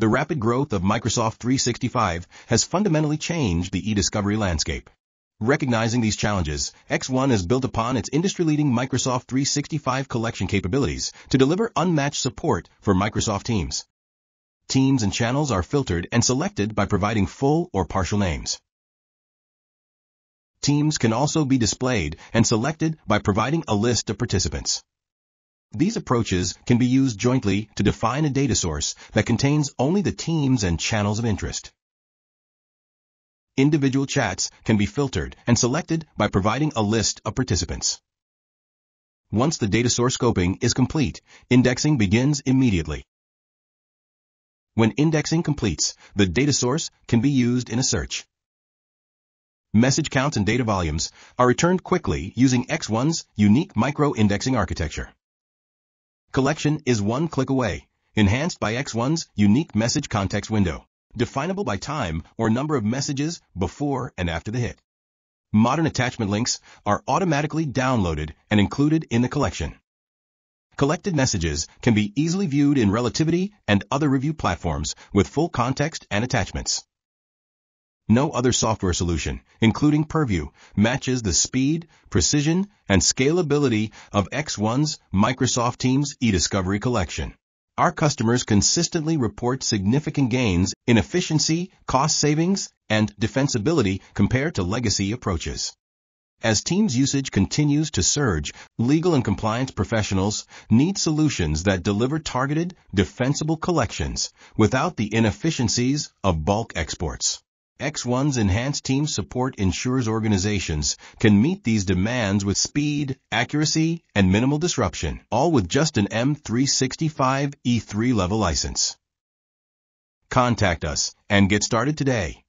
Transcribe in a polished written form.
The rapid growth of Microsoft 365 has fundamentally changed the eDiscovery landscape. Recognizing these challenges, X1 is built upon its industry-leading Microsoft 365 collection capabilities to deliver unmatched support for Microsoft Teams. Teams and channels are filtered and selected by providing full or partial names. Teams can also be displayed and selected by providing a list of participants. These approaches can be used jointly to define a data source that contains only the teams and channels of interest. Individual chats can be filtered and selected by providing a list of participants. Once the data source scoping is complete, indexing begins immediately. When indexing completes, the data source can be used in a search. Message counts and data volumes are returned quickly using X1's unique micro-indexing architecture. Collection is one click away, enhanced by X1's unique message context window, definable by time or number of messages before and after the hit. Modern attachment links are automatically downloaded and included in the collection. Collected messages can be easily viewed in Relativity and other review platforms with full context and attachments. No other software solution, including Purview, matches the speed, precision, and scalability of X1's Microsoft Teams eDiscovery collection. Our customers consistently report significant gains in efficiency, cost savings, and defensibility compared to legacy approaches. As Teams usage continues to surge, legal and compliance professionals need solutions that deliver targeted, defensible collections without the inefficiencies of bulk exports. X1's enhanced team support ensures organizations can meet these demands with speed, accuracy, and minimal disruption, all with just an M365 E3 level license. Contact us and get started today.